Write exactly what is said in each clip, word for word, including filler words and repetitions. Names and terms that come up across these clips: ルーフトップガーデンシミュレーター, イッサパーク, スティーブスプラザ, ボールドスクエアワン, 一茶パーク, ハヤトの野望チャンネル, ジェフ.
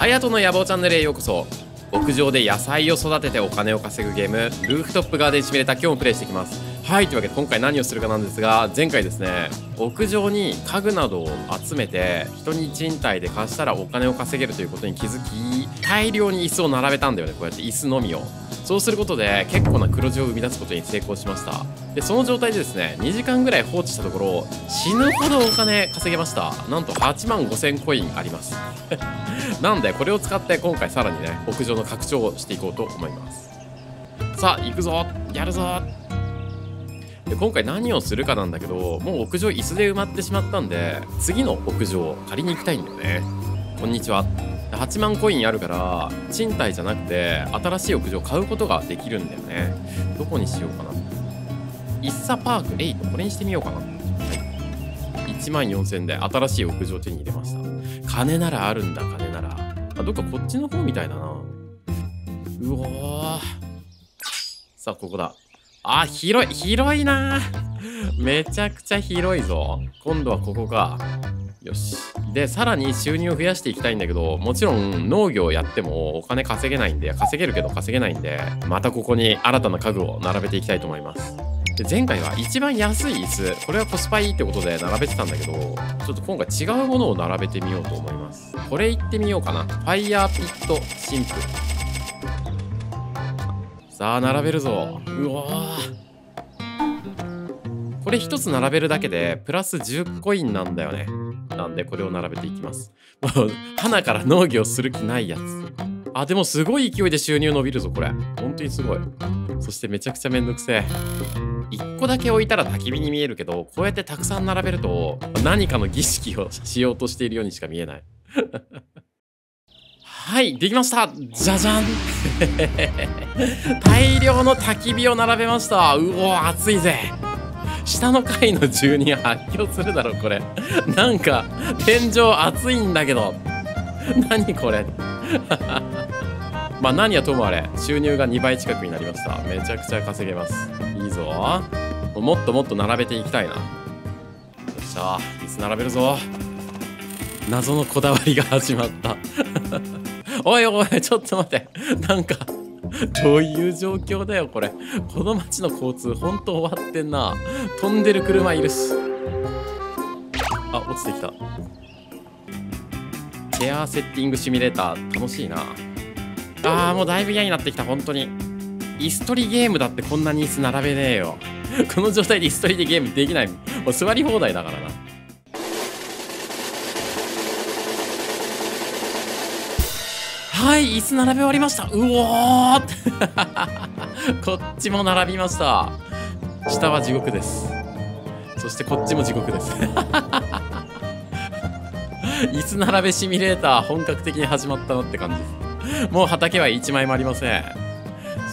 ハヤトの野望チャンネルへようこそ。屋上で野菜を育ててお金を稼ぐゲーム、ルーフトップガーデンシミュレーター、今日もプレイしていきます。はい、というわけで今回何をするかなんですが、前回ですね、屋上に家具などを集めて人に賃貸で貸したらお金を稼げるということに気づき、大量に椅子を並べたんだよね。こうやって椅子のみを、そうすることで結構な黒字を生み出すことに成功しました。でその状態でですね、にじかんぐらい放置したところ、死ぬほどお金稼げました。なんとはちまんごせんコインありますなんでこれを使って今回さらにね、屋上の拡張をしていこうと思います。さあ行くぞ、やるぞ。で今回何をするかなんだけど、もう屋上椅子で埋まってしまったんで、次の屋上借りに行きたいんだよね。こんにちは。はちまんコインあるから賃貸じゃなくて新しい屋上買うことができるんだよね。どこにしようかな。一茶パークはち、これにしてみようかな。はい、いちまんよんせんで新しい屋上を手に入れました。金ならあるんだ、金なら。あ、どっかこっちの方みたいだな。うおー、さあここだ。あ、広い、広いなーめちゃくちゃ広いぞ。今度はここか。よし。でさらに収入を増やしていきたいんだけど、もちろん農業やってもお金稼げないんで、稼げるけど稼げないんで、またここに新たな家具を並べていきたいと思います。で前回は一番安い椅子、これはコスパいいってことで並べてたんだけど、ちょっと今回違うものを並べてみようと思います。これいってみようかな。ファイヤーピット神父。さあ並べるぞ。うわー、これ一つ並べるだけでプラスじゅうコインなんだよね。なんでこれを並べていきます。もう花から農業する気ないやつ。あ、でもすごい勢いで収入伸びるぞこれ。本当にすごい。そしてめちゃくちゃめんどくせえ。いっこだけ置いたら焚き火に見えるけど、こうやってたくさん並べると何かの儀式をしようとしているようにしか見えないはい、できました。じゃじゃん大量の焚き火を並べました。うおー、暑いぜ。下の階の住人発狂するだろこれなんか天井暑いんだけど何これまあ何はともあれ、収入がにばい近くになりました。めちゃくちゃ稼げます。いいぞ。もっともっと並べていきたいな。よっしゃ、椅子並べるぞ。謎のこだわりが始まったおいおい、ちょっと待って。なんか、どういう状況だよ、これ。この街の交通、ほんと終わってんな。飛んでる車いるし。あ、落ちてきた。チェアーセッティングシミュレーター、楽しいな。あー、もうだいぶ嫌になってきた、ほんとに。椅子取りゲームだってこんなに椅子並べねえよ。この状態で椅子取りでゲームできない。もう座り放題だからな。はい、椅子並べ終わりました。うおーこっちも並びました。下は地獄です。そしてこっちも地獄です。椅子並べシミュレーター、本格的に始まったなって感じです。もう畑はいちまいもありません。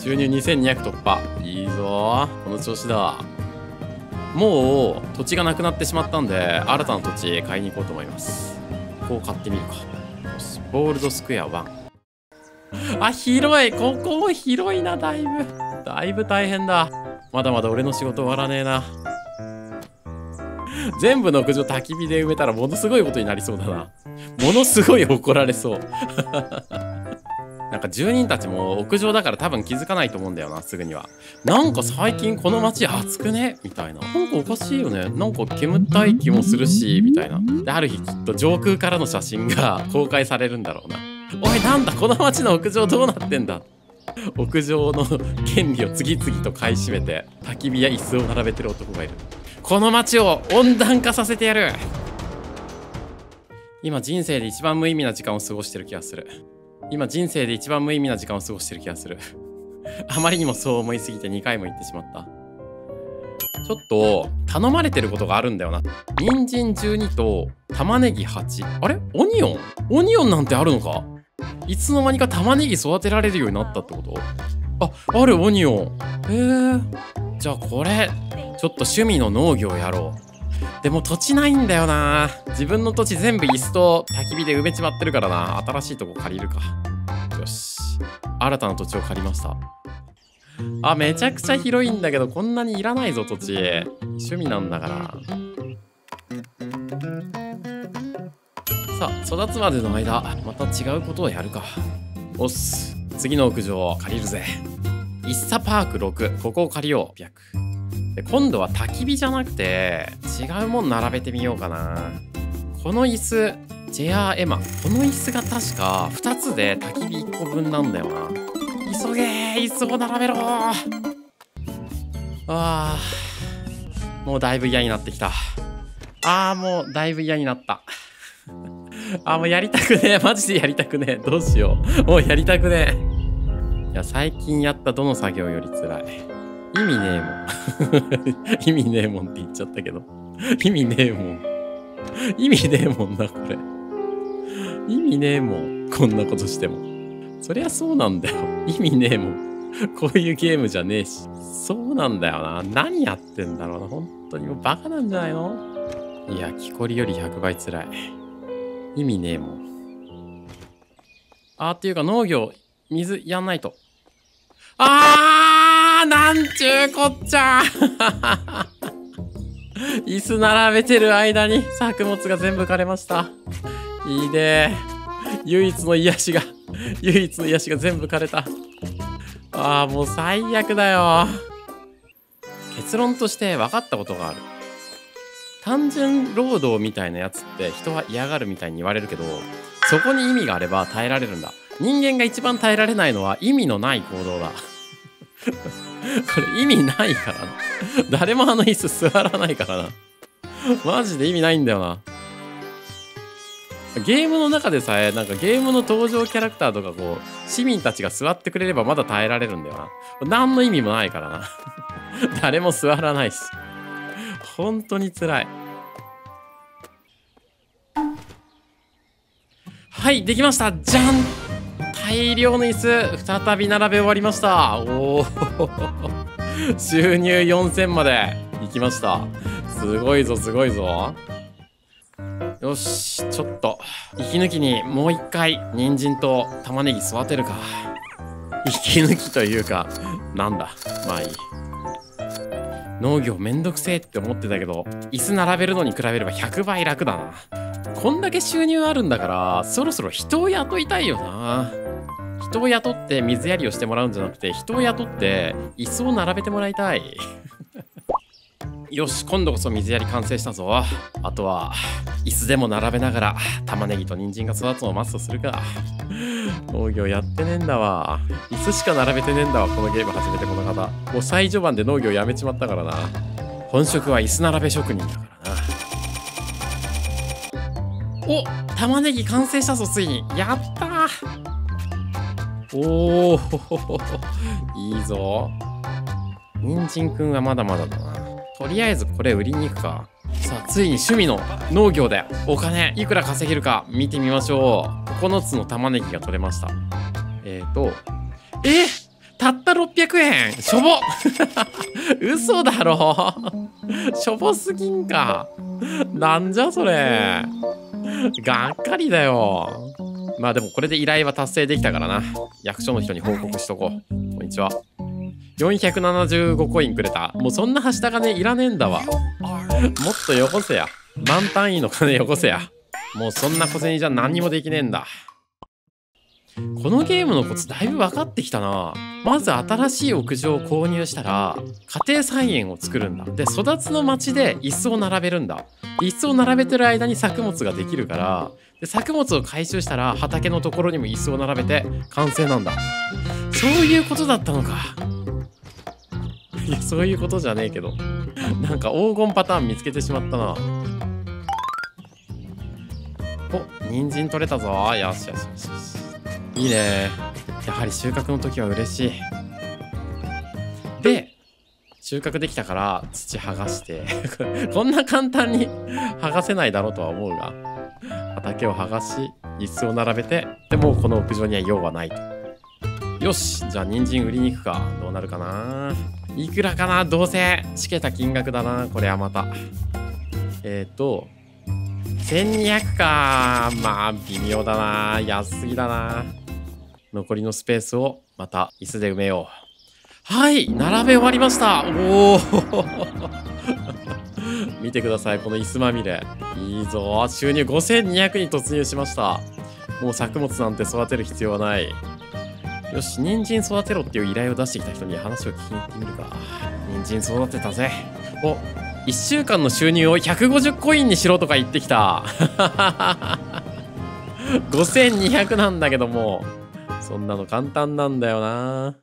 収入にせんにひゃく突破。いいぞー。この調子だ。もう土地がなくなってしまったんで、新たな土地買いに行こうと思います。ここを買ってみるか。ボールドスクエアワン。あ、広い。ここも広いな。だいぶだいぶ大変だ。まだまだ俺の仕事終わらねえな。全部の屋上焚き火で埋めたらものすごいことになりそうだな。ものすごい怒られそうなんか住人たちも屋上だから多分気づかないと思うんだよな、すぐには。なんか最近この街暑くねみたいな。なんかおかしいよね。なんか煙たい気もするしみたいな。である日きっと上空からの写真が公開されるんだろうな。おい、なんだこの町の屋上どうなってんだ。屋上の権利を次々と買い占めて焚き火や椅子を並べてる男がいる。この町を温暖化させてやる。今人生で一番無意味な時間を過ごしてる気がする。今人生で一番無意味な時間を過ごしてる気がするあまりにもそう思いすぎてにかいも言ってしまった。ちょっと頼まれてることがあるんだよな。人参じゅうにと玉ねぎはち。あれ、オニオンオニオンなんてあるのか。いつの間にか玉ねぎ育てられるようになったってこと。あ、ある、オニオン。へえ。じゃあこれちょっと趣味の農業やろう。でも土地ないんだよな。自分の土地全部椅子と焚き火で埋めちまってるからな。新しいとこ借りるか。よし、新たな土地を借りました。あ、めちゃくちゃ広いんだけど、こんなにいらないぞ土地。趣味なんだから。さあ、育つまでの間、また違うことをやるか。おっす。次の屋上を借りるぜ。イッサパークろく。ここを借りよう。ひゃく。で、今度は焚き火じゃなくて、違うもん並べてみようかな。この椅子、ジェアーエマン。この椅子が確かふたつで焚き火いっこぶんなんだよな。急げー、椅子を並べろー。あー、もうだいぶ嫌になってきた。あー、もうだいぶ嫌になった。あー、もうやりたくねえ。マジでやりたくねえ。どうしよう。もうやりたくねえ。いや、最近やったどの作業より辛い。意味ねえもん。意味ねえもんって言っちゃったけど。意味ねえもん。意味ねえもんな、これ。意味ねえもん。こんなことしても。そりゃそうなんだよ。意味ねえもん。こういうゲームじゃねえし。そうなんだよな。何やってんだろうな。本当にもうバカなんじゃないの？いや、木こりよりひゃくばい辛い。意味ねえもん。あーっていうか農業、水やんないと。あー、なんちゅうこっちゃー椅子並べてる間に作物が全部枯れました。いいねー。唯一の癒しが、唯一の癒しが全部枯れた。ああ、もう最悪だよ。結論として分かったことがある。単純労働みたいなやつって人は嫌がるみたいに言われるけど、そこに意味があれば耐えられるんだ。人間が一番耐えられないのは意味のない行動だ。これ意味ないからな。誰もあの椅子座らないからな。マジで意味ないんだよな。ゲームの中でさえ、なんかゲームの登場キャラクターとかこう、市民たちが座ってくれればまだ耐えられるんだよな。何の意味もないからな。誰も座らないし。本当に辛い。はい、できました。じゃん！大量の椅子、再び並べ終わりました。おー。収入よんせんまで行きました。すごいぞ、すごいぞ。よし、ちょっと息抜きにもう一回人参と玉ねぎ育てるか。息抜きというかなんだ、まあいい。農業めんどくせえって思ってたけど、椅子並べるのに比べればひゃくばい楽だな。こんだけ収入あるんだから、そろそろ人を雇いたいよな。人を雇って水やりをしてもらうんじゃなくて、人を雇って椅子を並べてもらいたい。よし、今度こそ水やり完成したぞ。あとは椅子でも並べながら玉ねぎと人参が育つのを待つとするか。農業やってねえんだわ。椅子しか並べてねえんだわ、このゲーム始めてこの方。もう最序盤で農業やめちまったからな。本職は椅子並べ職人だからな。お、玉ねぎ完成したぞ、ついに。やったー。おお、いいぞ。人参くんはまだまだだな。とりあえずこれ売りに行くか。さあ、ついに趣味の農業でお金いくら稼げるか見てみましょう。ここのつの玉ねぎが取れました。えっと、えっ、たったろっぴゃくえん、しょぼ嘘だろしょぼすぎんか。なんじゃそれ。がっかりだよ。まあでもこれで依頼は達成できたからな。役所の人に報告しとこう。こんにちは。よんひゃくななじゅうごコインくれた。もうそんなはした金いらねえんだわ。もっとよこせや。万単位の金よこせや。もうそんな小銭じゃ何にもできねえんだ。このゲームのコツだいぶ分かってきたな。まず新しい屋上を購入したら家庭菜園を作るんだ。で、育つの町で椅子を並べるんだ。椅子を並べてる間に作物ができるから、で作物を回収したら畑のところにも椅子を並べて完成なんだ。そういうことだったのか。いや、そういうことじゃねえけど、なんか黄金パターン見つけてしまったな。お、人参取れたぞ。よしよしよしよし。いいね。やはり収穫の時は嬉しい。で、収穫できたから土剥がしてこんな簡単に剥がせないだろうとは思うが、畑を剥がし椅子を並べて、でもうこの屋上には用はないと。よし、じゃあ人参売りに行くか。どうなるかな。いくらかな。どうせしけた金額だな。これはまたえっとせんにひゃくか。まあ微妙だな。安すぎだな。残りのスペースをまた椅子で埋めよう。はい、並べ終わりました。おお見てください、この椅子まみれ。いいぞー。収入ごせんにひゃくに突入しました。もう作物なんて育てる必要はない。よし、人参育てろっていう依頼を出してきた人に話を聞きに行ってみるか。人参育てたぜ。お、いっしゅうかんの収入をひゃくごじゅうコインにしろとか言ってきた。ごせんにひゃくなんだけども。そんなの簡単なんだよな。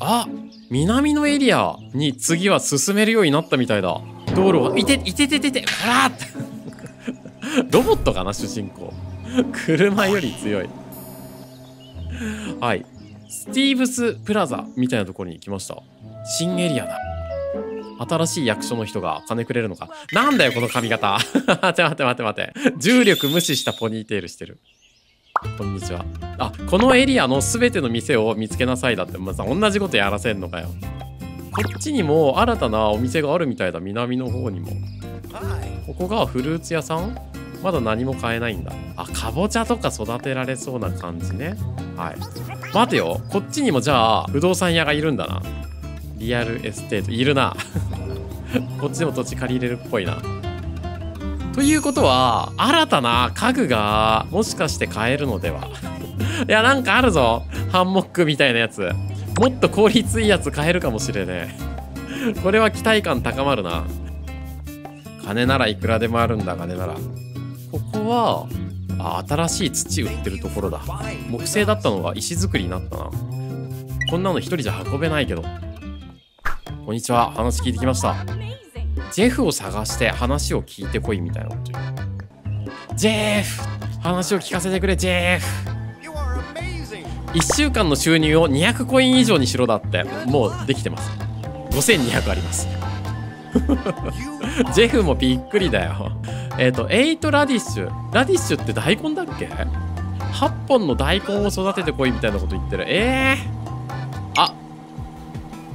あ、南のエリアに次は進めるようになったみたいだ。道路は、いて、いてててて、ほらーロボットかな、主人公。車より強い。はい。スティーブスプラザみたいなところに来ました。新エリアだ。新しい役所の人が金くれるのか。なんだよ、この髪型。待て待て待て待て。重力無視したポニーテールしてる。こんにちは。あ、このエリアの全ての店を見つけなさいだって、まさに同じことやらせんのかよ。こっちにも新たなお店があるみたいだ、南の方にも。ここがフルーツ屋さん？まだ何も買えないんだ。あ、かぼちゃとか育てられそうな感じね。はい。待てよ、こっちにもじゃあ不動産屋がいるんだな。リアルエステート、いるな。こっちでも土地借りれるっぽいな。ということは、新たな家具がもしかして買えるのでは。いや、なんかあるぞ。ハンモックみたいなやつ。もっと効率いいやつ買えるかもしれねえ。これは期待感高まるな。金ならいくらでもあるんだ、金なら。ここは、あ、新しい土売ってるところだ。木製だったのが石造りになったな。こんなの一人じゃ運べないけど。こんにちは。話聞いてきました。ジェフを探して話を聞いてこいみたいなこと言う。ジェフ、話を聞かせてくれ、ジェフ。いっしゅうかんの収入をにひゃくコイン以上にしろだって、もうできてます。ごせんにひゃくあります。ジェフもびっくりだよ。えっと、はちラディッシュ。ラディッシュって大根だっけ ?はち 本の大根を育ててこいみたいなこと言ってる。えー。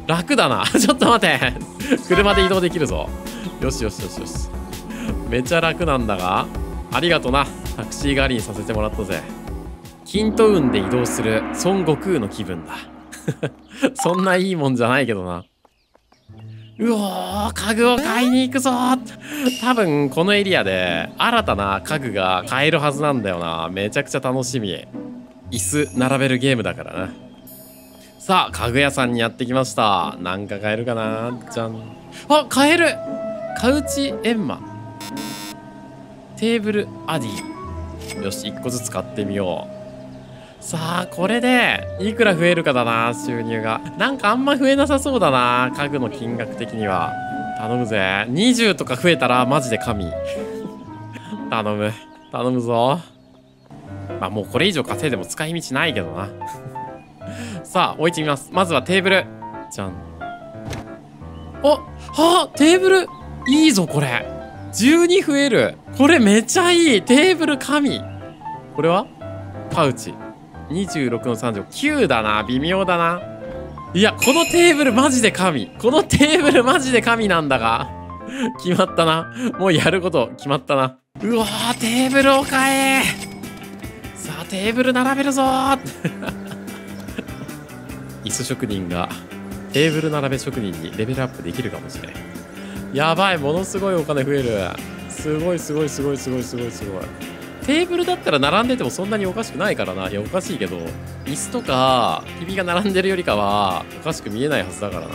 楽だな。ちょっと待て。車で移動できるぞ。よしよしよしよし。めちゃ楽なんだが。ありがとな。タクシー代わりにさせてもらったぜ。キントウンで移動する孫悟空の気分だ。そんないいもんじゃないけどな。うおー、家具を買いに行くぞ。多分このエリアで新たな家具が買えるはずなんだよな。めちゃくちゃ楽しみ。椅子並べるゲームだからな。さあ、家具屋さんにやってきました。なんか買えるかな？じゃん。あ、買える！カウチエンマ。テーブルアディ。よし、一個ずつ買ってみよう。さあ、これで、いくら増えるかだな、収入が。なんかあんま増えなさそうだな、家具の金額的には。頼むぜ。にじゅうとか増えたら、マジで神。頼む。頼むぞ。まあ、もうこれ以上稼いでも使い道ないけどな。さあ、置いてみます。まずはテーブル。じゃん。お、はあ、テーブルいいぞ、これ。じゅうに増える。これめちゃいい。テーブル神。これはパウチ。にじゅうろくのさんじゅう。きゅうだな。微妙だな。いや、このテーブルマジで神。このテーブルマジで神なんだが。決まったな。もうやること決まったな。うわー、テーブルを買え。さあ、テーブル並べるぞー。椅子職人がテーブル並べ職人にレベルアップできるかもしれん。やばい、ものすごいお金増える。すごいすごいすごいすごいすごいすごい。テーブルだったら並んでてもそんなにおかしくないからな。いや、おかしいけど、椅子とか君が並んでるよりかはおかしく見えないはずだからな。こ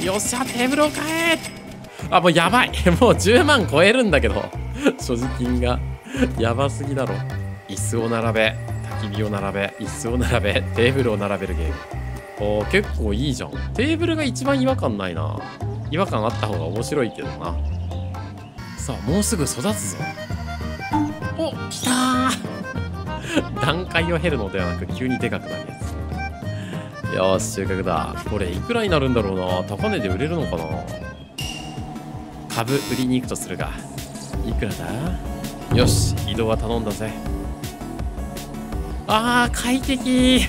れよっしゃ、テーブルを買え。あ、もうやばい。もうじゅうまん超えるんだけど。所持金がやばすぎだろ。椅子を並べ、焚き火を並べ、椅子を並べ、テーブルを並べるゲーム。おー、結構いいじゃん。テーブルが一番違和感ないな。違和感あった方が面白いけどな。さあ、もうすぐ育つぞ。お、来たー。段階を経るのではなく急にでかくなるやつ。よーし、収穫だ。これいくらになるんだろうな。高値で売れるのかな。株売りに行くとするが、いくらだ。よし、移動は頼んだぜ。あー、快適。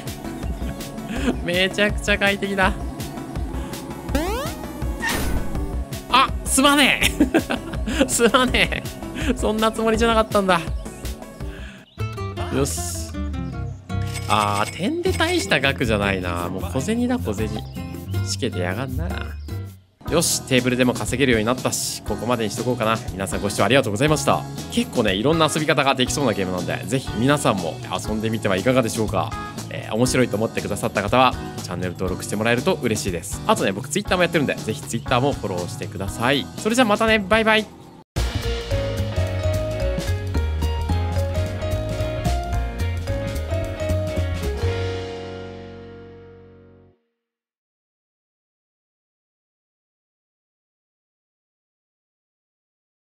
めちゃくちゃ快適だ。あ、すまねえ。すまねえ。そんなつもりじゃなかったんだ。よし。あー、点で大した額じゃないな。もう小銭だ、小銭。しけてやがんな。よし、テーブルでも稼げるようになったし、ここまでにしとこうかな。皆さんご視聴ありがとうございました。結構ね、いろんな遊び方ができそうなゲームなんで、ぜひ皆さんも遊んでみてはいかがでしょうか。えー、面白いと思ってくださった方はチャンネル登録してもらえると嬉しいです。あとね、僕ツイッターもやってるんで、ぜひツイッターもフォローしてください。それじゃあまたね、バイバイ。